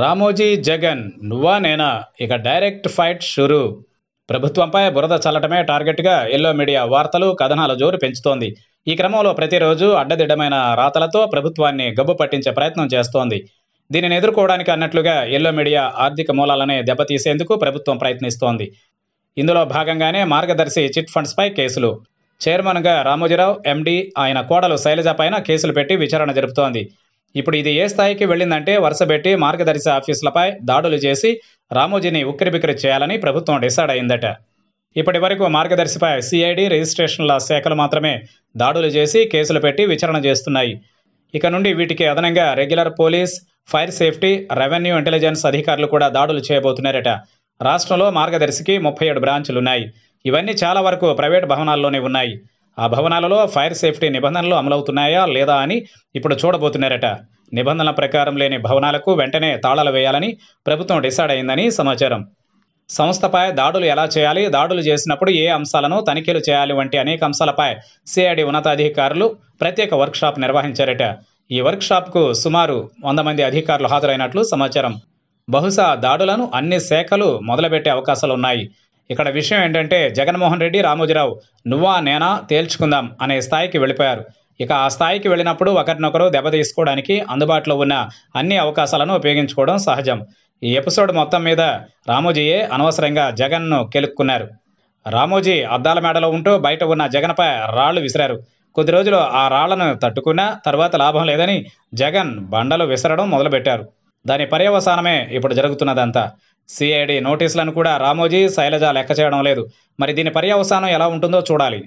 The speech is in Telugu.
రామోజీ జగన్ నువ్వా నేనా ఇక డైరెక్ట్ ఫైట్ షురు. ప్రభుత్వంపై బురద చల్లటమే టార్గెట్గా ఎల్లో మీడియా వార్తలు కథనాల జోరు పెంచుతోంది. ఈ క్రమంలో ప్రతిరోజు అడ్డదిడ్డమైన రాతలతో ప్రభుత్వాన్ని గబ్బు పట్టించే ప్రయత్నం చేస్తోంది. దీనిని ఎదుర్కోవడానికి అన్నట్లుగా ఎల్లో మీడియా ఆర్థిక మూలాలనే దెబ్బతీసేందుకు ప్రభుత్వం ప్రయత్నిస్తోంది. ఇందులో భాగంగానే మార్గదర్శి చిట్ ఫండ్స్పై కేసులు చైర్మన్గా రామోజీరావు, ఎండీ ఆయన కోడలు శైలజ పైన కేసులు పెట్టి విచారణ జరుపుతోంది. ఇప్పుడు ఇది ఏ స్థాయికి వెళ్ళిందంటే వరుసబెట్టి మార్గదర్శి ఆఫీసులపై దాడులు చేసి రామోజీని ఉక్కిరిబిక్కిరి చేయాలని ప్రభుత్వం డిసైడ్ అయిందట. ఇప్పటి వరకు మార్గదర్శిపై CID రిజిస్ట్రేషన్ల శాఖలు మాత్రమే దాడులు చేసి కేసులు పెట్టి విచారణ చేస్తున్నాయి. ఇక నుండి వీటికి అదనంగా regular police, fire safety, revenue intelligence అధికారులు కూడా దాడులు చేయబోతున్నారట. రాష్ట్రంలో మార్గదర్శికి 37 బ్రాంచులున్నాయి. ఇవన్నీ చాలా వరకు ప్రైవేట్ భవనాల్లోనే ఉన్నాయి. ఆ భవనాలలో ఫైర్ సేఫ్టీ నిబంధనలు అమలవుతున్నాయా లేదా అని ఇప్పుడు చూడబోతున్నారట. నిబంధనల ప్రకారం లేని భవనాలకు వెంటనే తాళాలు వేయాలని ప్రభుత్వం డిసైడ్ అయిందని సమాచారం. సంస్థపై దాడులు ఎలా చేయాలి, దాడులు చేసినప్పుడు ఏ అంశాలను తనిఖీలు చేయాలి వంటి అనేక అంశాలపై CID ఉన్నతాధికారులు ప్రత్యేక వర్క్షాప్ నిర్వహించారట. ఈ వర్క్షాప్కు సుమారు 100 మంది అధికారులు హాజరైనట్లు సమాచారం. బహుశా దాడులను అన్ని శాఖలు మొదలుపెట్టే అవకాశాలున్నాయి. ఇక్కడ విషయం ఏంటంటే జగన్మోహన్ రెడ్డి, రామోజీరావు నువ్వా నేనా తేల్చుకుందాం అనే స్థాయికి వెళ్ళిపోయారు. ఇక ఆ స్థాయికి వెళ్ళినప్పుడు ఒకరినొకరు దెబ్బతీసుకోవడానికి అందుబాటులో ఉన్న అన్ని అవకాశాలను ఉపయోగించుకోవడం సహజం. ఈ ఎపిసోడ్ మొత్తం మీద రామోజీయే అనవసరంగా జగన్ను కెలుక్కున్నారు. రామోజీ అద్దాల మేడలో ఉంటూ బయట ఉన్న జగన్పై రాళ్లు విసిరారు. కొద్ది రోజులు ఆ రాళ్లను తట్టుకున్నా తర్వాత లాభం లేదని జగన్ బండలు విసరడం మొదలుపెట్టారు. దాని పర్యవసానమే ఇప్పుడు జరుగుతున్నదంతా. CID నోటీసులను కూడా రామోజీ, శైలజ లెక్క చేయడం లేదు. మరి దీని పర్యవసానం ఎలా ఉంటుందో చూడాలి.